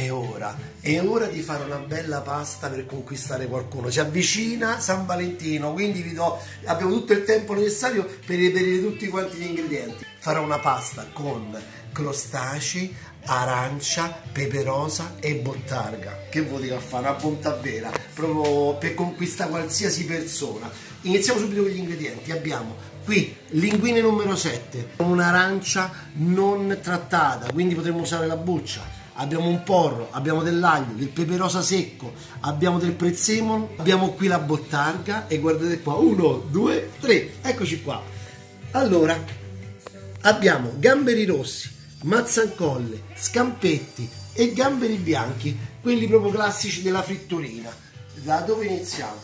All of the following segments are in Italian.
È ora di fare una bella pasta per conquistare qualcuno. Ci avvicina San Valentino, quindi abbiamo tutto il tempo necessario per reperire tutti quanti gli ingredienti. Farò una pasta con crostacei, arancia, pepe rosa e bottarga. Che vuol dire fare? Una bontà vera, proprio per conquistare qualsiasi persona. Iniziamo subito con gli ingredienti. Abbiamo qui linguine numero 7, un'arancia non trattata, quindi potremmo usare la buccia. Abbiamo un porro, abbiamo dell'aglio, del pepe rosa secco, abbiamo del prezzemolo, abbiamo qui la bottarga e guardate qua, 1, 2, 3, eccoci qua. Allora, abbiamo gamberi rossi, mazzancolle, scampetti e gamberi bianchi, quelli proprio classici della fritturina. Da dove iniziamo?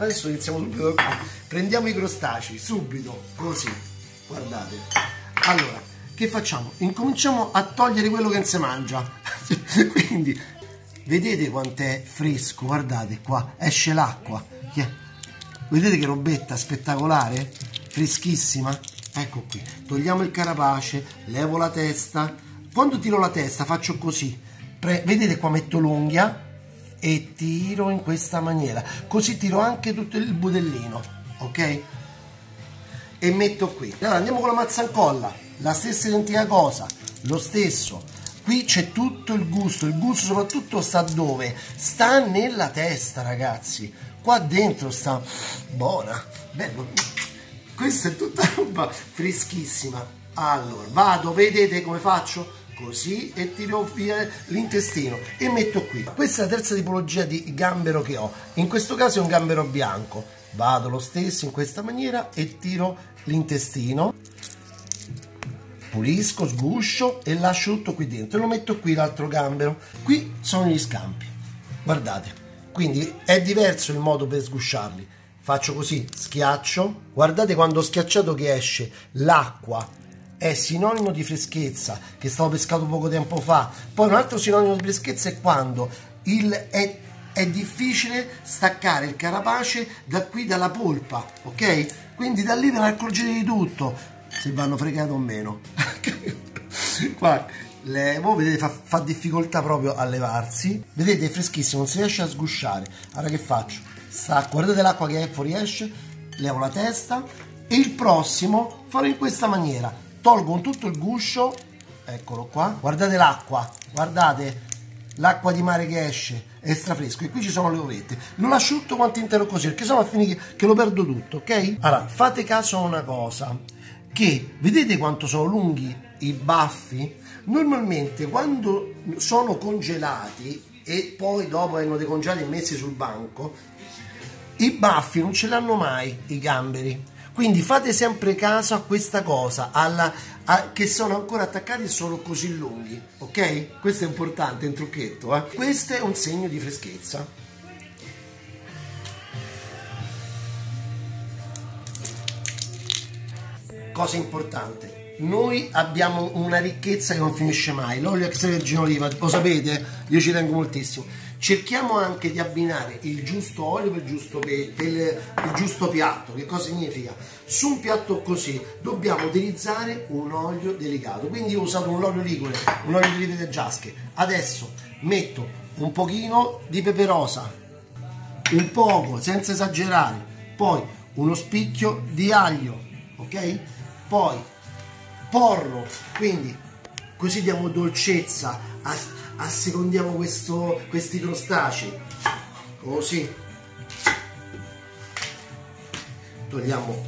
Adesso iniziamo subito qua. Prendiamo i crostacei, subito, così, guardate. Allora, che facciamo? Incominciamo a togliere quello che non si mangia. Quindi vedete quant'è fresco, guardate qua, esce l'acqua. Vedete che robetta spettacolare, freschissima. Ecco qui, togliamo il carapace, levo la testa. Quando tiro la testa faccio così, vedete qua, metto l'unghia e tiro in questa maniera, così tiro anche tutto il budellino, ok? E metto qui. Allora, andiamo con la mazzancolla, la stessa identica cosa, lo stesso. Qui c'è tutto il gusto. Il gusto soprattutto sta dove? Sta nella testa, ragazzi. Qua dentro sta buona. Bello. Questa è tutta roba freschissima. Allora, vado, vedete come faccio? Così, e tiro via l'intestino e metto qui. Questa è la terza tipologia di gambero che ho. In questo caso è un gambero bianco. Vado lo stesso in questa maniera e tiro l'intestino. Pulisco, sguscio e lascio tutto qui dentro e lo metto qui l'altro gambero. Qui sono gli scampi, guardate, quindi è diverso il modo per sgusciarli. Faccio così, schiaccio, guardate quando ho schiacciato che esce l'acqua, è sinonimo di freschezza, che stavo pescato poco tempo fa. Poi un altro sinonimo di freschezza è quando è difficile staccare il carapace da qui, dalla polpa, ok? Quindi da lì ve ne accorgete di tutto, se vanno fregate o meno. Qua levo, vedete fa difficoltà proprio a levarsi, vedete è freschissimo, non si riesce a sgusciare. Allora che faccio? Guardate l'acqua che fuoriesce, levo la testa e il prossimo farò in questa maniera, tolgo con tutto il guscio, eccolo qua, guardate l'acqua, guardate l'acqua di mare che esce, è strafresco, e qui ci sono le ovette. Non asciutto quanto intero così, perché sennò a finire che lo perdo tutto, ok? Allora fate caso a una cosa, che vedete quanto sono lunghi i baffi? Normalmente quando sono congelati e poi dopo vengono decongelati e messi sul banco, i baffi non ce l'hanno mai i gamberi, quindi fate sempre caso a questa cosa, che sono ancora attaccati e sono così lunghi, ok? Questo è importante, è un trucchetto, eh? Questo è un segno di freschezza. Cosa importante, noi abbiamo una ricchezza che non finisce mai, l'olio extravergine d'oliva, lo sapete, io ci tengo moltissimo. Cerchiamo anche di abbinare il giusto olio per il giusto, il giusto piatto. Che cosa significa? Su un piatto così dobbiamo utilizzare un olio delicato, quindi io ho usato un olio ligure, un olio di vite giasche. Adesso metto un pochino di pepe rosa, un poco, senza esagerare, poi uno spicchio di aglio, ok? Poi porro, quindi così diamo dolcezza, assecondiamo questi crostacei, così. Togliamo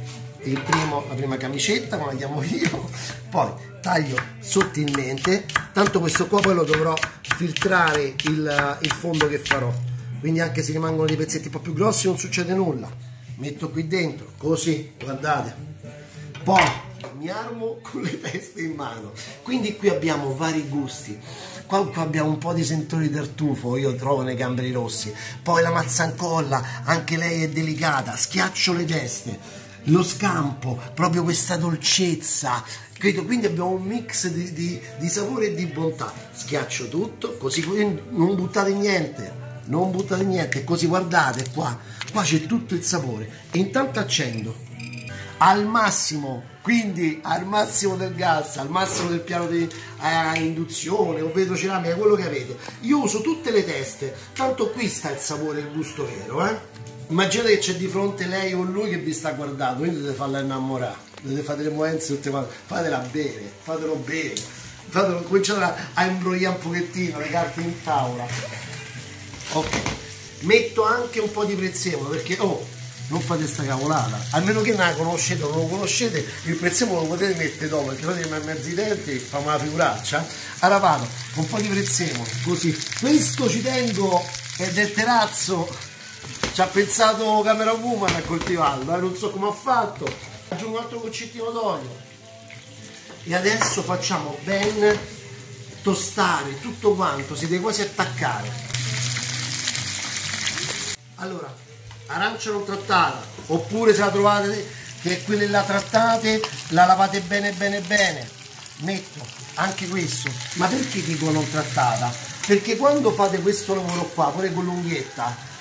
la prima camicetta, come la chiamo io, poi taglio sottilmente, tanto questo qua poi lo dovrò filtrare il fondo che farò, quindi anche se rimangono dei pezzetti un po' più grossi non succede nulla. Metto qui dentro, così, guardate. Poi mi armo con le teste in mano, quindi qui abbiamo vari gusti, qua abbiamo un po' di sentori del tufo, io trovo nei gamberi rossi, poi la mazzancolla, anche lei è delicata, schiaccio le teste, lo scampo, proprio questa dolcezza, quindi abbiamo un mix di sapore e di bontà. Schiaccio tutto, così non buttate niente. Non buttate niente, così guardate qua c'è tutto il sapore. E intanto accendo. al massimo, quindi al massimo del gas, al massimo del piano di induzione o vetroceramica, quello che avete. Io uso tutte le teste, tanto qui sta il sapore e il gusto vero, Immaginate che c'è di fronte lei o lui che vi sta guardando, quindi dovete farla innamorare, dovete fare le movenze tutte quante, fatela bere, fatelo bere, fatelo, cominciate a imbrogliare un pochettino le carte in tavola. Ok, metto anche un po' di prezzemolo, perché non fate sta cavolata, a meno che non la conoscete o non lo conoscete, il prezzemolo lo potete mettere dopo, perché fate a mezzi denti, fa una figuraccia. Allora vado con un po' di prezzemolo, così. Questo ci tengo, è del terrazzo, ci ha pensato Camera Woman a coltivarlo, non so come ha fatto. Aggiungo un altro goccettino d'olio e adesso facciamo ben tostare tutto quanto, si deve quasi attaccare. Allora, arancia non trattata, oppure se la trovate che quella la trattate, la lavate bene bene bene. Metto anche questo, ma perché dico non trattata? Perché quando fate questo lavoro qua, pure con l'unghietta,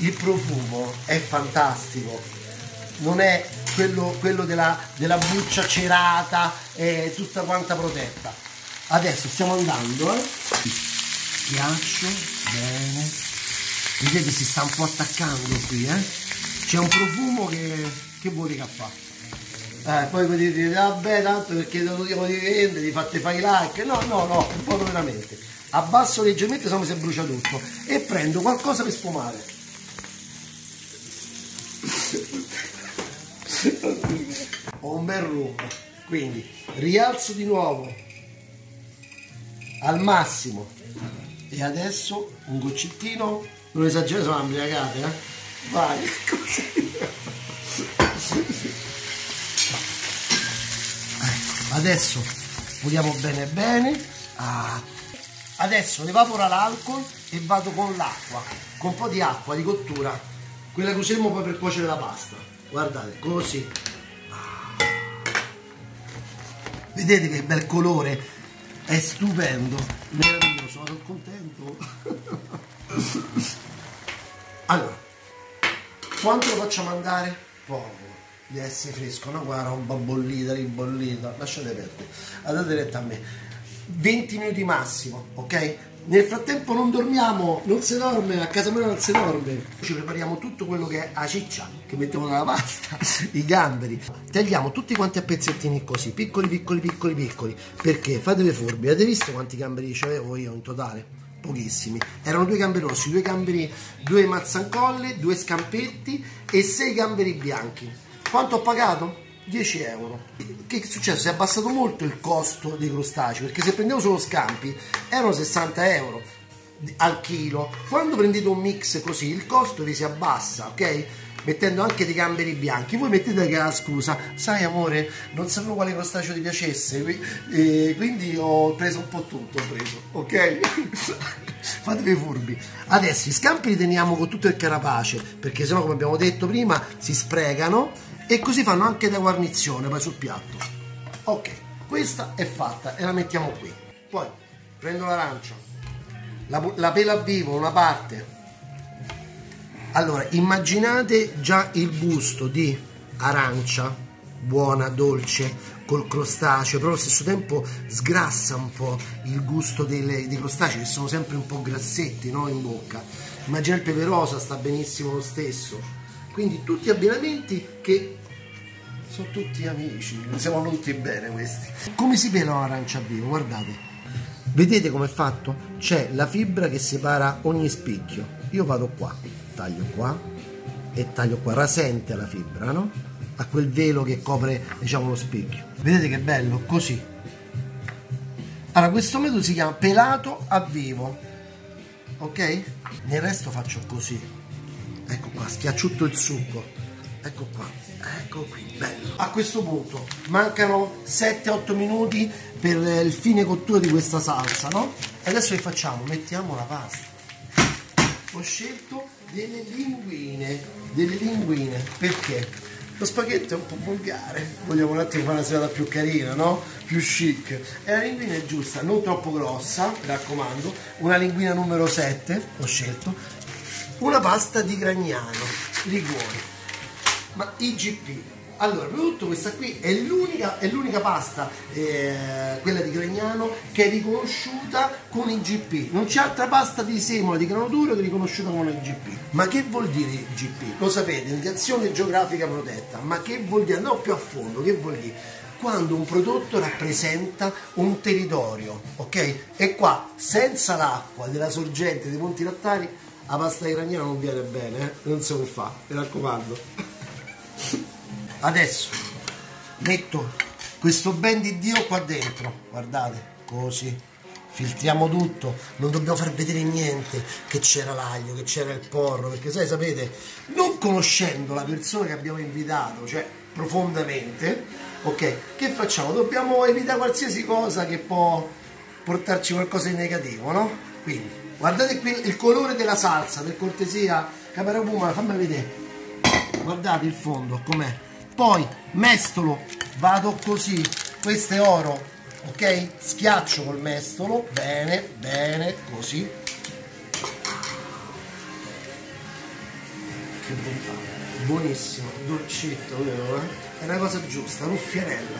il profumo è fantastico, non è quello della buccia cerata e tutta quanta protetta. Adesso stiamo andando, Ghiaccio bene. Vedete, si sta un po' attaccando qui, C'è un profumo che vuole che fa. Poi potete dire, vabbè, tanto perché non dobbiamo vendere, ti fate fare i like. No, un po' veramente. Abbasso leggermente, se no mi si brucia tutto. E prendo qualcosa per sfumare. Ho un bel rum. Quindi, rialzo di nuovo. Al massimo. E adesso un goccettino. Non esagero, sono ambriacate, Vai, così. Ecco, adesso puliamo bene bene. Adesso evapora l'alcol e vado con l'acqua, con un po' di acqua di cottura, quella che useremo poi per cuocere la pasta. Guardate, così. Vedete che bel colore, è stupendo, meraviglioso, sono contento. Allora, quanto lo facciamo andare? Poco, deve essere fresco, no? Guarda, roba bollita, ribollita, lasciate perdere, andate diretto a me. 20 minuti massimo, ok? Nel frattempo non dormiamo, non si dorme, a casa mia non si dorme. Ci prepariamo tutto quello che è la ciccia, che mettiamo nella pasta, i gamberi. Tagliamo tutti quanti a pezzettini così, piccoli, piccoli, piccoli, piccoli, perché fate le furbi, avete visto quanti gamberi c'avevo io in totale? Pochissimi, erano 2 gamberi rossi, 2 gamberi, 2 mazzancolle, 2 scampetti e 6 gamberi bianchi. Quanto ho pagato? 10 euro. Che è successo? Si è abbassato molto il costo dei crostacei, perché se prendevo solo scampi erano 60 euro al chilo. Quando prendete un mix così il costo vi si abbassa, ok? Mettendo anche dei gamberi bianchi, voi mettete anche la scusa, sai amore, non sapevo quale crostaceo ti piacesse, quindi ho preso un po' tutto, ok? Fatevi furbi. Adesso i scampi li teniamo con tutto il carapace, perché sennò, come abbiamo detto prima, si sprecano e così fanno anche da guarnizione poi sul piatto. Ok, questa è fatta e la mettiamo qui. Poi prendo l'arancia, la pela a vivo una parte. Allora, immaginate già il gusto di arancia, buona, dolce, col crostaceo, però allo stesso tempo sgrassa un po' il gusto dei crostacei, che sono sempre un po' grassetti, no, in bocca. Immaginate il pepe rosa, sta benissimo lo stesso. Quindi tutti abbinamenti che sono tutti amici, siamo tutti bene questi. Come si pela un'arancia viva? Guardate. Vedete com'è fatto? C'è la fibra che separa ogni spicchio. Io vado qua, taglio qua e taglio qua, rasente la fibra, no? A quel velo che copre, diciamo, lo spicchio. Vedete che bello? Così. Allora, questo metodo si chiama pelato a vivo, ok? Nel resto faccio così. Ecco qua, schiaccio tutto il succo. Ecco qua, ecco qui, bello. A questo punto mancano 7-8 minuti per il fine cottura di questa salsa, no? E adesso che facciamo? Mettiamo la pasta. Ho scelto delle linguine, perché lo spaghetto è un po' volgare, vogliamo un attimo fare una serata più carina, no? Più chic. E la linguina è giusta, non troppo grossa, mi raccomando, una linguina numero 7, ho scelto, una pasta di Gragnano, Ligure, ma IGP. Allora, tutto questa qui è l'unica pasta, quella di Gragnano, che è riconosciuta con IGP. Non c'è altra pasta di semola di grano duro che è riconosciuta con IGP. Ma che vuol dire IGP? Lo sapete, indicazione geografica protetta. Ma che vuol dire? Andiamo più a fondo, che vuol dire? Quando un prodotto rappresenta un territorio, ok? E qua, senza l'acqua della sorgente dei Monti Lattari, la pasta di Gragnano non viene bene, non si può fare, mi raccomando. Adesso metto questo ben di Dio qua dentro, guardate, così, filtriamo tutto, non dobbiamo far vedere niente, che c'era l'aglio, che c'era il porro, perché sai, sapete, non conoscendo la persona che abbiamo invitato, cioè profondamente, ok, che facciamo? Dobbiamo evitare qualsiasi cosa che può portarci qualcosa di negativo, no? Quindi, guardate qui il colore della salsa, per cortesia, Camera Woman, fammi vedere. Guardate il fondo com'è, poi mestolo, vado così, questo è oro, ok? Schiaccio col mestolo, bene, bene, così. Che bontà, buonissimo, dolcetto, vero? È una cosa giusta, ruffianella.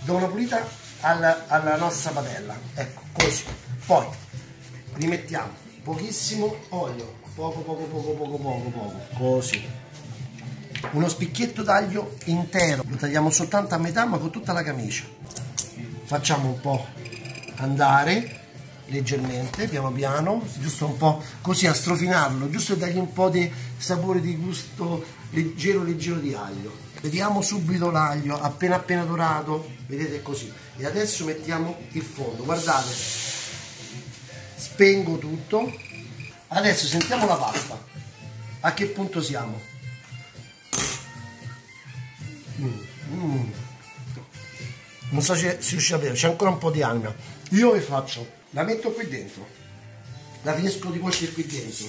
Do una pulita alla nostra padella, ecco, così. Poi rimettiamo pochissimo olio. Poco, così. Uno spicchietto d'aglio intero, lo tagliamo soltanto a metà ma con tutta la camicia. Facciamo un po' andare leggermente, piano piano, giusto un po' così a strofinarlo, giusto per dargli un po' di sapore, di gusto leggero di aglio. Vediamo subito l'aglio, appena dorato, vedete così. E adesso mettiamo il fondo, guardate, spengo tutto. Adesso sentiamo la pasta, a che punto siamo? Non so se si riesce a vedere, c'è ancora un po' di anima. Io che faccio? La metto qui dentro, la finisco di cuocere qui dentro,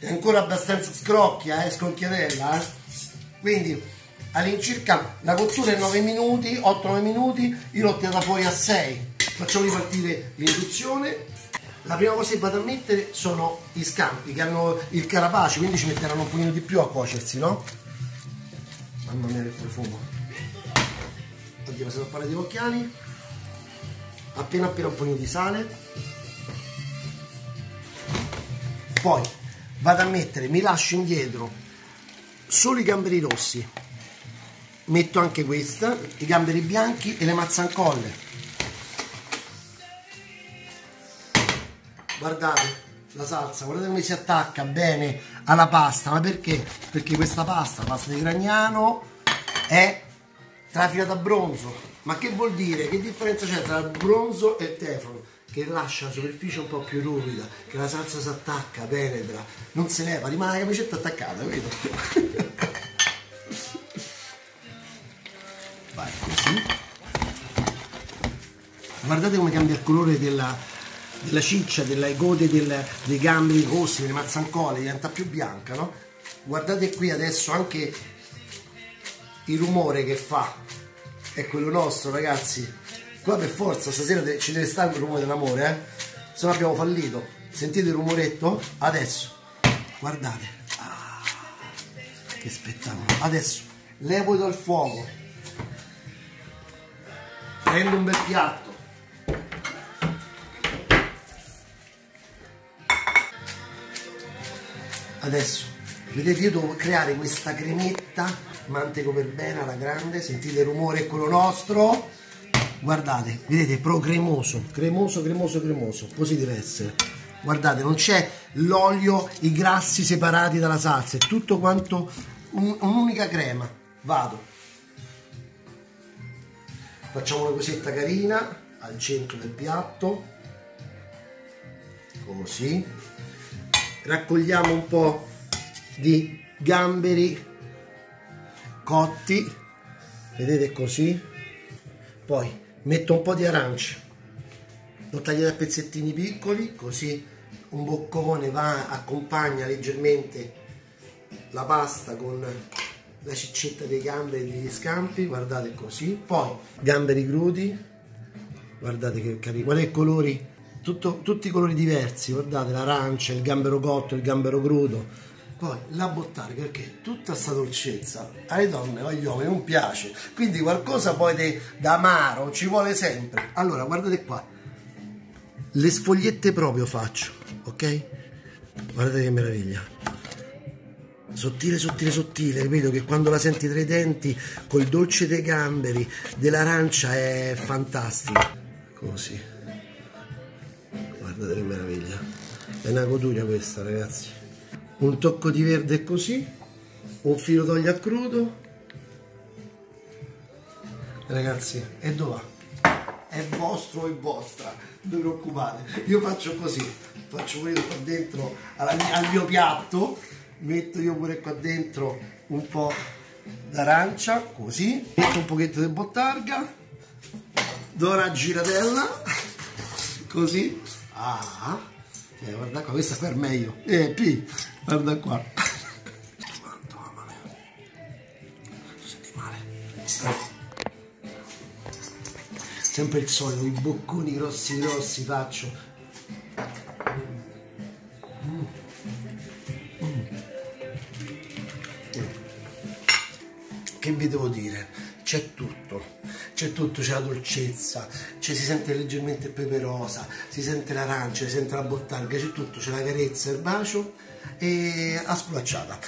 è ancora abbastanza scrocchia, scrocchiatella, quindi all'incirca la cottura è 9 minuti, 8-9 minuti, io l'ho tirata fuori a 6, facciamo ripartire l'induzione. La prima cosa che vado a mettere sono i scampi che hanno il carapace, quindi ci metteranno un pochino di più a cuocersi, no? Mamma mia che profumo! Oddio, mi sono parlato di occhiali. Appena un pochino di sale. Poi vado a mettere, mi lascio indietro solo i gamberi rossi. Metto anche questa, i gamberi bianchi e le mazzancolle. Guardate la salsa, guardate come si attacca bene alla pasta, ma perché? Perché questa pasta, la pasta di Gragnano, è trafilata a bronzo. Ma che vuol dire? Che differenza c'è tra il bronzo e il teflon? Che lascia la superficie un po' più ruvida, che la salsa si attacca, penetra, non se leva, rimane la camicetta attaccata, vedo? Vai così. Guardate come cambia il colore della ciccia, delle gode dei gamberi rossi, delle mazzancolle, diventa più bianca, no? Guardate qui adesso anche il rumore che fa, è quello nostro, ragazzi. Qua per forza stasera ci deve stare il rumore dell'amore, se no abbiamo fallito. Sentite il rumoretto? Adesso guardate, che spettacolo. Adesso levo dal fuoco, prendo un bel piatto, adesso vedete, io devo creare questa cremetta, manteco per bene alla grande, sentite il rumore, è quello nostro, guardate, vedete, pro cremoso, cremoso, così deve essere. Guardate, non c'è l'olio, i grassi separati dalla salsa, è tutto quanto un'unica crema. Vado, facciamo una cosetta carina al centro del piatto, così. Raccogliamo un po' di gamberi cotti, vedete così, poi metto un po' di arance, lo tagliate a pezzettini piccoli, così un boccone va, accompagna leggermente la pasta con la ciccetta dei gamberi e degli scampi, guardate così, poi gamberi crudi, guardate che carino, guardate i colori. Tutti i colori diversi, guardate, l'arancia, il gambero cotto, il gambero crudo, Poi la bottarga, perché tutta sta dolcezza alle donne o agli uomini non piace, quindi qualcosa poi d'amaro ci vuole sempre. Allora guardate qua, le sfogliette proprio faccio, ok? Guardate che meraviglia, sottile sottile sottile, capito? Che quando la senti tra i denti col dolce dei gamberi, dell'arancia, è fantastica. Così, guardate che meraviglia, è una goduria questa, ragazzi. Un tocco di verde così, un filo d'olio a crudo, ragazzi, e dov'è? È vostro o è vostra, non vi preoccupate. Io faccio così, faccio pure qua dentro al mio piatto, metto io pure qua dentro un po' d'arancia, così, metto un pochetto di bottarga, do una giratella, così, ah, guarda qua, questa qua è meglio, guarda qua. Madonna mia, senti male. Sempre il solito, i bocconi grossi grossi faccio. Che vi devo dire? C'è tutto, c'è tutto, c'è la dolcezza, c'è, si sente leggermente il pepe rosa, si sente l'arancia, si sente la bottarga, c'è tutto, c'è la carezza, il bacio e a sculacciata.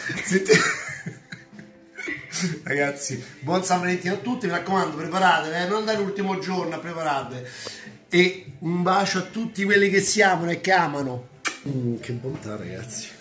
Ragazzi, buon San Valentino a tutti, mi raccomando, preparatevi, non andate l'ultimo giorno a prepararvi, e un bacio a tutti quelli che si amano e che amano. Che bontà, ragazzi.